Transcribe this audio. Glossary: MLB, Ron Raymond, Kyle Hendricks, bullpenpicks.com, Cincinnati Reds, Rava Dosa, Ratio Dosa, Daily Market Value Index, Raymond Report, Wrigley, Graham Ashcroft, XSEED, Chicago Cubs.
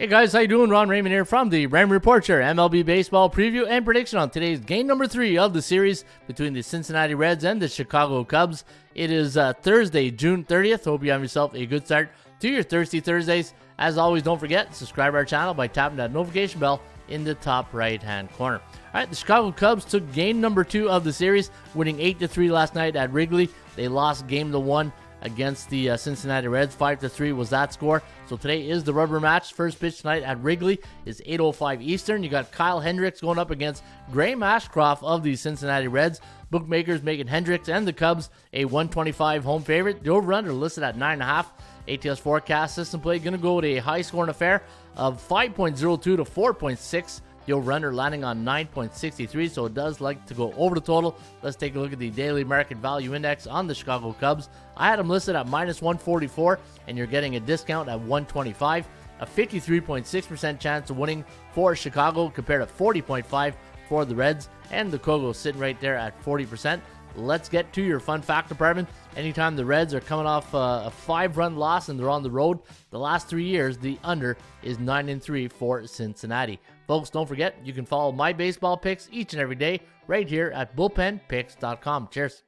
Hey guys, how you doing? Ron Raymond here from the Raymond Report, your MLB baseball preview and prediction on today's game number 3 of the series between the Cincinnati Reds and the Chicago Cubs. It is Thursday, June 30th. Hope you have yourself a good start to your Thirsty Thursdays. As always, don't forget, subscribe to our channel by tapping that notification bell in the top right-hand corner. All right, the Chicago Cubs took game number 2 of the series, winning 8-3 last night at Wrigley. They lost game 1. Against the Cincinnati Reds, 5-3 was that score. So today is the rubber match. First pitch tonight at Wrigley is 8:05 Eastern. You got Kyle Hendricks going up against Graham Ashcroft of the Cincinnati Reds. Bookmakers making Hendricks and the Cubs a 125 home favorite. The over/under listed at 9.5. ATS forecast system play going to go with a high scoring affair of 5.02 to 4.6. The over/under landing on 9.63, so it does like to go over the total. Let's take a look at the Daily Market Value Index on the Chicago Cubs. I had them listed at -144, and you're getting a discount at 125. A 53.6% chance of winning for Chicago compared to 40.5% for the Reds. And the Kogo sitting right there at 40%. Let's get to your fun fact department. Anytime the Reds are coming off a 5-run loss and they're on the road, the last 3 years, the under is 9-3 for Cincinnati. Folks, don't forget, you can follow my baseball picks each and every day right here at bullpenpicks.com. Cheers.